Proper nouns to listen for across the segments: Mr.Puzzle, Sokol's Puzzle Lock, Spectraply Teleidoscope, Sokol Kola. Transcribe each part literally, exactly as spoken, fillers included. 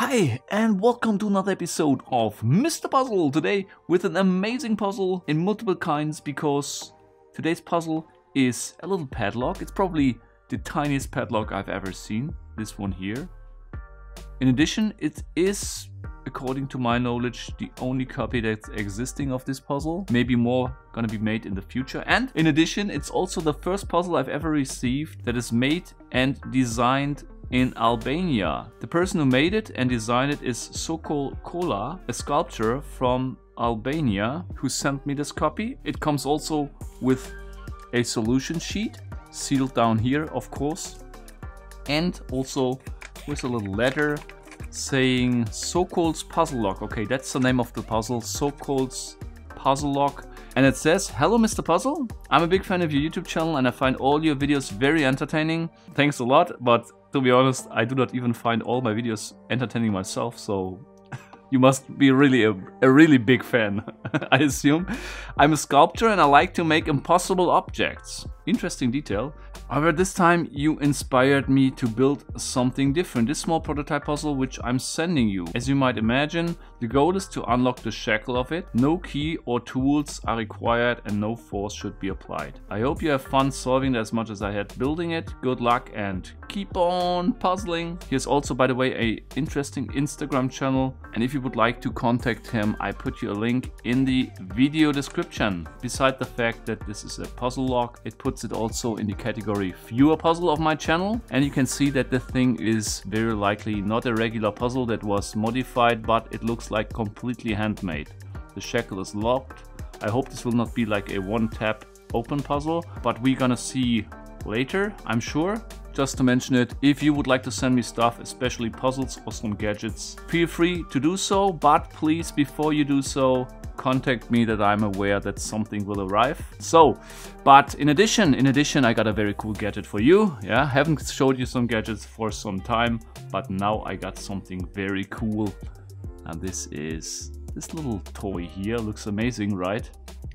Hi, and welcome to another episode of Mister Puzzle, today with an amazing puzzle in multiple kinds, because today's puzzle is a little padlock. It's probably the tiniest padlock I've ever seen, this one here. In addition, it is, according to my knowledge, the only copy that's existing of this puzzle. Maybe more gonna be made in the future. And in addition, it's also the first puzzle I've ever received that is made and designed in Albania. The person who made it and designed it is Sokol Kola, a sculptor from Albania, who sent me this copy. It comes also with a solution sheet, sealed down here, of course, and also with a little letter saying Sokol's Puzzle Lock. Okay, that's the name of the puzzle, Sokol's Puzzle Lock. And it says, "Hello, Mister Puzzle. I'm a big fan of your YouTube channel and I find all your videos very entertaining. Thanks a lot, but to be honest, I do not even find all my videos entertaining myself, so you must be really a, a really big fan, I assume. I'm a sculptor and I like to make impossible objects." Interesting detail. "However, this time you inspired me to build something different. This small prototype puzzle which I'm sending you. As you might imagine, the goal is to unlock the shackle of it. No key or tools are required and no force should be applied. I hope you have fun solving it as much as I had building it. Good luck and keep on puzzling." Here's also, by the way, an interesting Instagram channel, and if you would like to contact him, I put you a link in the video description. Beside the fact that this is a puzzle lock, it puts it also in the category viewer puzzle of my channel, and you can see that the thing is very likely not a regular puzzle that was modified, but it looks like completely handmade. The shackle is locked. I hope this will not be like a one-tap open puzzle, but we're gonna see later, I'm sure. Just to mention it, if you would like to send me stuff, especially puzzles or some gadgets, feel free to do so, but please, before you do so, contact me that I'm aware that something will arrive. So, but in addition, in addition, I got a very cool gadget for you. Yeah, haven't showed you some gadgets for some time, but now I got something very cool. And this is this little toy here. Looks amazing, right?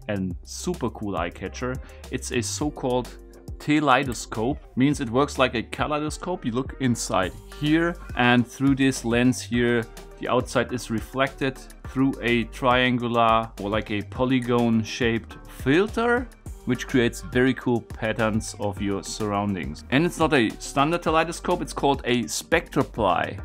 And super cool eye catcher. It's a so-called teleidoscope, means it works like a kaleidoscope. You look inside here, and through this lens here, the outside is reflected through a triangular or like a polygon shaped filter, which creates very cool patterns of your surroundings. And it's not a standard teleidoscope, it's called a Spectraply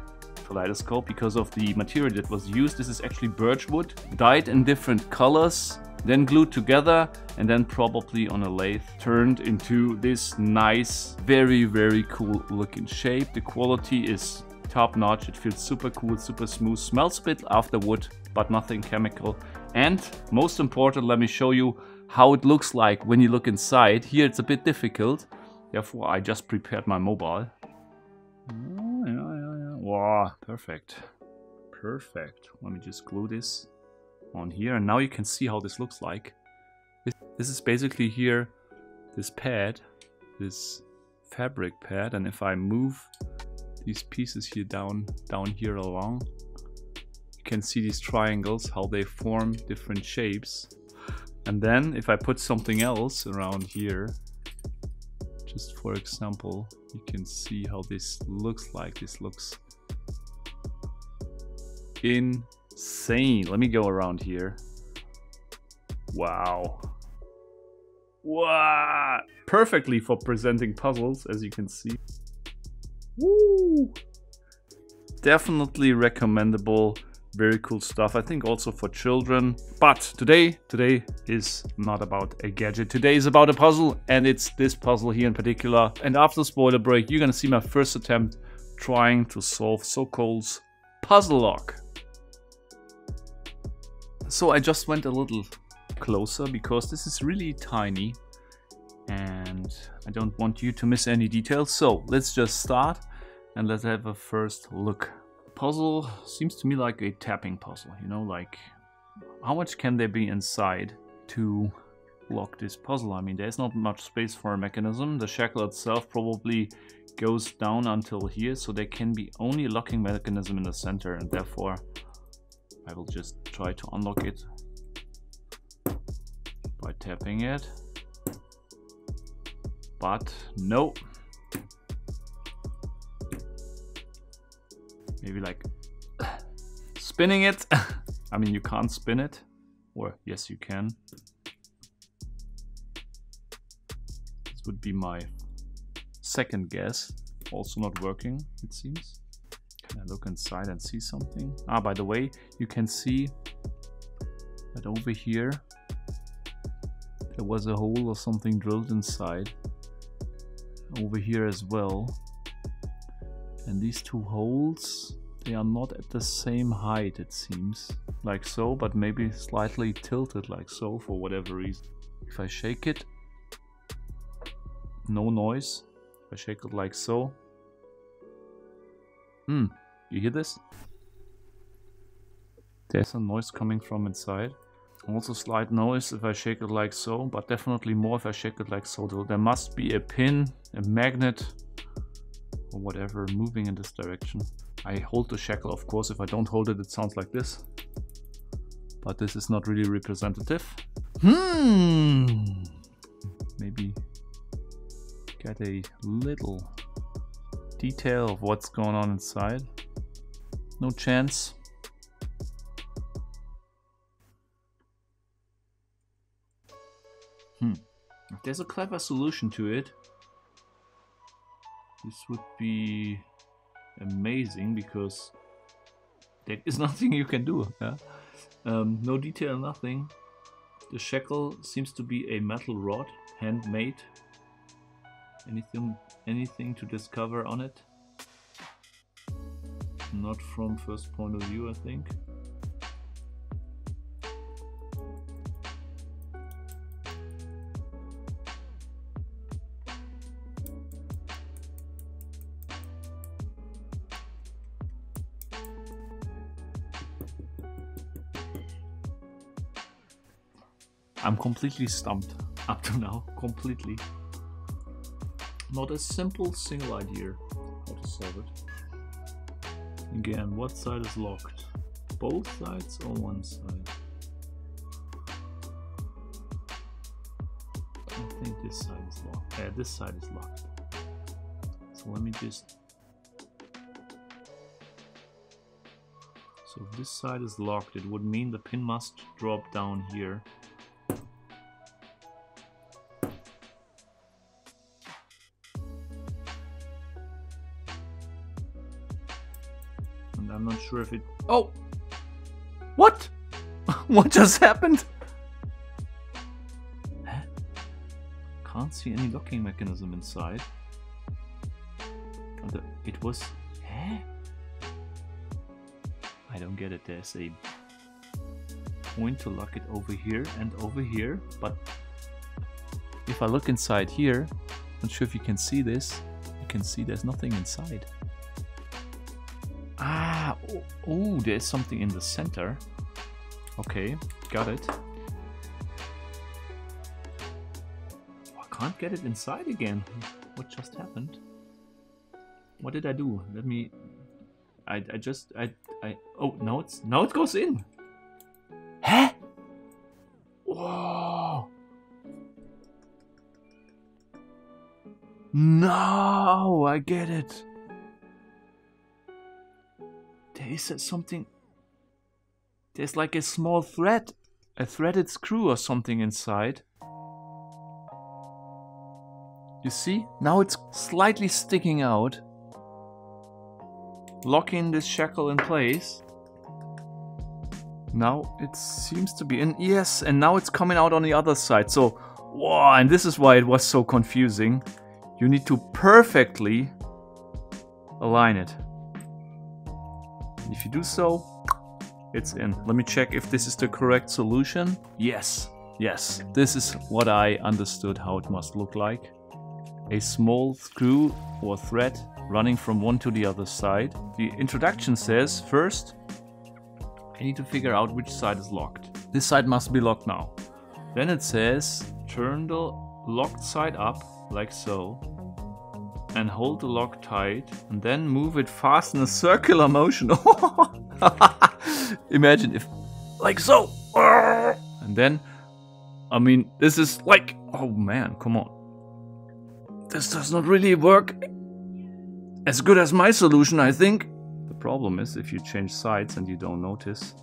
Teleidoscope because of the material that was used. This is actually birchwood, dyed in different colors, then glued together, and then probably on a lathe turned into this nice, very, very cool looking shape. The quality is top notch. It feels super cool, super smooth, smells a bit after wood, but nothing chemical. And most important, let me show you how it looks like when you look inside. Here it's a bit difficult, therefore I just prepared my mobile. Oh, yeah, yeah, yeah. Wow, perfect, perfect. Let me just glue this on here, and now you can see how this looks like. This, this is basically here, this pad, this fabric pad, and if I move these pieces here down, down here along, you can see these triangles, how they form different shapes. And then if I put something else around here, just for example, you can see how this looks like. This looks in Insane. Let me go around here. Wow. Wow. Perfectly for presenting puzzles, as you can see. Woo. Definitely recommendable. Very cool stuff. I think also for children. But today, today is not about a gadget. Today is about a puzzle, and it's this puzzle here in particular. And after the spoiler break, you're gonna see my first attempt trying to solve Sokol's Puzzle Lock. So I just went a little closer because this is really tiny and I don't want you to miss any details. So let's just start and let's have a first look. Puzzle seems to me like a tapping puzzle, you know, like how much can there be inside to lock this puzzle? I mean, there's not much space for a mechanism. The shackle itself probably goes down until here, so there can be only a locking mechanism in the center, and therefore I will just try to unlock it by tapping it, but no. Maybe like spinning it. I mean, you can't spin it. Or yes, you can. This would be my second guess. Also not working, it seems. Can I look inside and see something? Ah, by the way, you can see that over here there was a hole or something drilled inside. Over here as well. And these two holes, they are not at the same height, it seems. Like so, but maybe slightly tilted like so for whatever reason. If I shake it, no noise. If I shake it like so. Hmm, you hear this? There's some noise coming from inside. Also slight noise if I shake it like so, but definitely more if I shake it like so. There must be a pin, a magnet, or whatever moving in this direction. I hold the shackle, of course. If I don't hold it, it sounds like this. But this is not really representative. Hmm. Maybe get a little detail of what's going on inside. No chance. Hmm. If there's a clever solution to it, this would be amazing, because there is nothing you can do. Yeah? Um, no detail, nothing. The shackle seems to be a metal rod, handmade. Anything, anything to discover on it? Not from first point of view, I think. I'm completely stumped up to now, completely. Not a simple single idea how to solve it. Again, what side is locked? Both sides or one side? I think this side is locked. Uh, this side is locked. So let me just... So if this side is locked, it would mean the pin must drop down here. I'm not sure if it... Oh! What? What just happened? Huh? Can't see any locking mechanism inside. It was... Huh? I don't get it. There's a point to lock it over here and over here. But if I look inside here, not sure if you can see this. You can see there's nothing inside. Ah, oh, oh, there's something in the center. Okay, got it. Oh, I can't get it inside again. What just happened? What did I do? Let me... I, I just... I, I... Oh, now it's... Now it goes in! Huh? Whoa! No! I get it! Is there something? There's like a small thread, a threaded screw or something inside. You see? Now it's slightly sticking out. Locking this shackle in place. Now it seems to be in. Yes, and now it's coming out on the other side. So, wow, and this is why it was so confusing. You need to perfectly align it. If you do so, it's in. Let me check if this is the correct solution. Yes, yes. This is what I understood how it must look like. A small screw or thread running from one to the other side. The introduction says, first, I need to figure out which side is locked. This side must be locked now. Then it says, turn the locked side up, like so, and hold the lock tight, and then move it fast in a circular motion. Imagine if, like so, and then, I mean, this is like, oh man, come on. This does not really work as good as my solution, I think. The problem is if you change sides and you don't notice.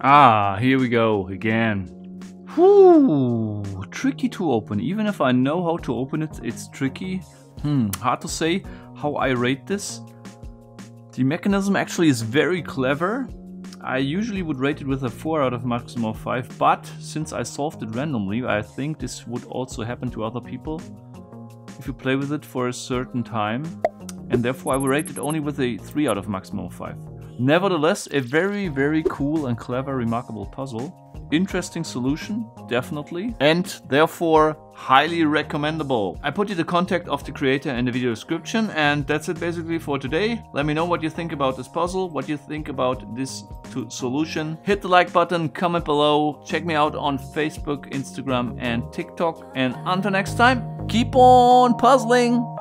Ah, here we go again. Whew, tricky to open. Even if I know how to open it, it's tricky. Hmm, hard to say how I rate this. The mechanism actually is very clever. I usually would rate it with a four out of maximum of five, but since I solved it randomly, I think this would also happen to other people if you play with it for a certain time, and therefore I would rate it only with a three out of maximum of five. Nevertheless, a very, very cool and clever, remarkable puzzle. Interesting solution, definitely, and therefore highly recommendable. I put you the contact of the creator in the video description, and that's it basically for today. Let me know what you think about this puzzle, what you think about this solution. Hit the like button, comment below, check me out on Facebook, Instagram and TikTok, and until next time, keep on puzzling!